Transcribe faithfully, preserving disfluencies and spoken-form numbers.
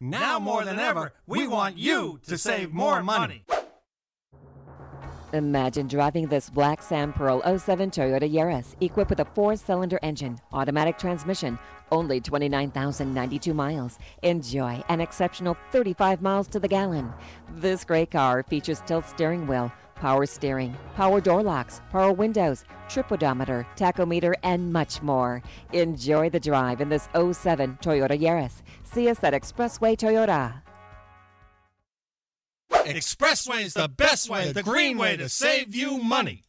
Now more than ever, we want you to save more money. Imagine driving this Black Sand Pearl oh seven Toyota Yaris, equipped with a four-cylinder engine, automatic transmission, only twenty-nine thousand ninety-two miles. Enjoy an exceptional thirty-five miles to the gallon. This great car features tilt steering wheel, power steering, power door locks, power windows, trip odometer, tachometer, and much more. Enjoy the drive in this oh seven Toyota Yaris. See us at Expressway Toyota. Expressway is the best way, the green way to save you money.